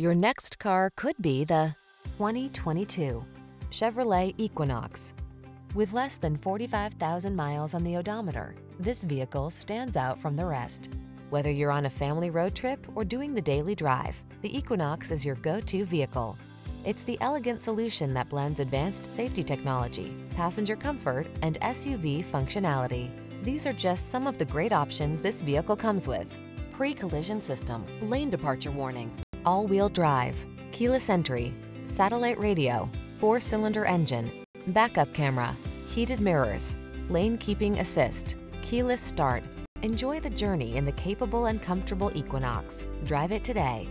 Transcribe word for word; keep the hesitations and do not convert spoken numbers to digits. Your next car could be the twenty twenty-two Chevrolet Equinox. With less than forty-five thousand miles on the odometer, this vehicle stands out from the rest. Whether you're on a family road trip or doing the daily drive, the Equinox is your go-to vehicle. It's the elegant solution that blends advanced safety technology, passenger comfort, and S U V functionality. These are just some of the great options this vehicle comes with: pre-collision system, lane departure warning, all-wheel drive, keyless entry, satellite radio, four-cylinder engine, backup camera, heated mirrors, lane keeping assist, keyless start. Enjoy the journey in the capable and comfortable Equinox. Drive it today.